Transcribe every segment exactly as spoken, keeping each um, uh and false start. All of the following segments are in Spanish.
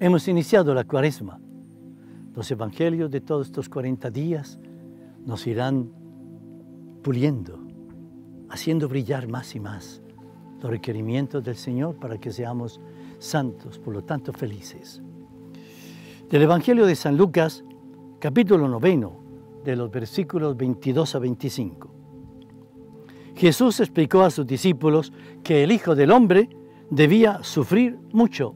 Hemos iniciado la Cuaresma. Los evangelios de todos estos cuarenta días nos irán puliendo, haciendo brillar más y más los requerimientos del Señor para que seamos santos, por lo tanto felices. Del Evangelio de San Lucas, capítulo noveno, de los versículos veintidós a veinticinco. Jesús explicó a sus discípulos que el Hijo del Hombre debía sufrir mucho,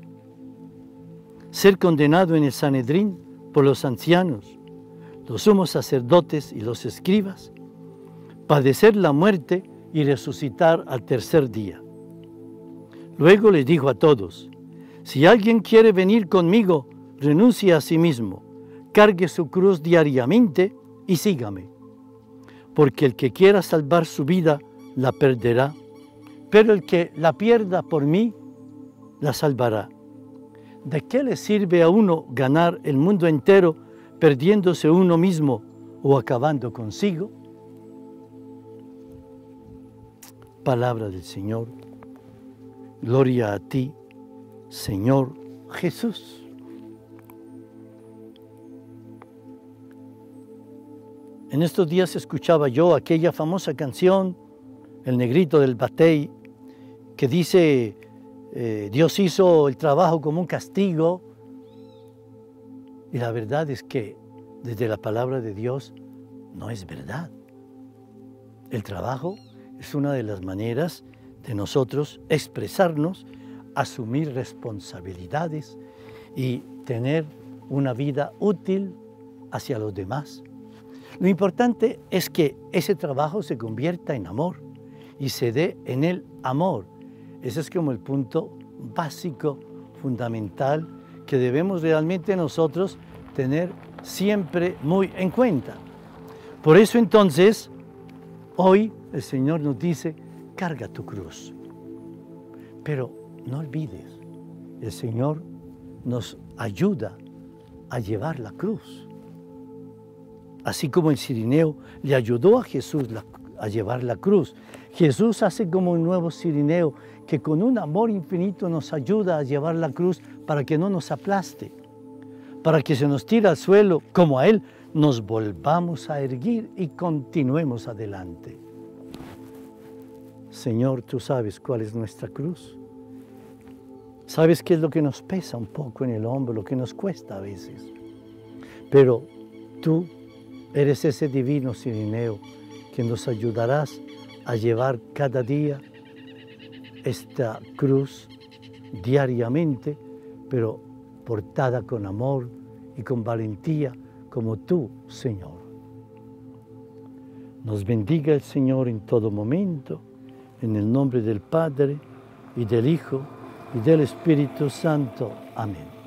ser condenado en el Sanedrín por los ancianos, los sumos sacerdotes y los escribas, padecer la muerte y resucitar al tercer día. Luego les dijo a todos: si alguien quiere venir conmigo, renuncie a sí mismo, cargue su cruz diariamente y sígame. Porque el que quiera salvar su vida, la perderá, pero el que la pierda por mí, la salvará. ¿De qué le sirve a uno ganar el mundo entero perdiéndose uno mismo o acabando consigo? Palabra del Señor. Gloria a ti, Señor Jesús. En estos días escuchaba yo aquella famosa canción, El Negrito del Batey, que dice, eh, Dios hizo el trabajo como un castigo. Y la verdad es que desde la palabra de Dios no es verdad. El trabajo es una de las maneras de nosotros expresarnos, asumir responsabilidades y tener una vida útil hacia los demás. Lo importante es que ese trabajo se convierta en amor y se dé en el amor. Ese es como el punto básico, fundamental, que debemos realmente nosotros tener siempre muy en cuenta. Por eso entonces, hoy el Señor nos dice: carga tu cruz. Pero no olvides, el Señor nos ayuda a llevar la cruz. Así como el Cirineo le ayudó a Jesús la, a llevar la cruz, Jesús hace como un nuevo Cirineo que con un amor infinito nos ayuda a llevar la cruz para que no nos aplaste, para que se nos tire al suelo como a Él, nos volvamos a erguir y continuemos adelante. Señor, tú sabes cuál es nuestra cruz. Sabes qué es lo que nos pesa un poco en el hombro, lo que nos cuesta a veces. Pero tú eres ese divino Cirineo que nos ayudarás a llevar cada día esta cruz diariamente, pero portada con amor y con valentía como tú, Señor. Nos bendiga el Señor en todo momento, en el nombre del Padre, y del Hijo, y del Espíritu Santo. Amén.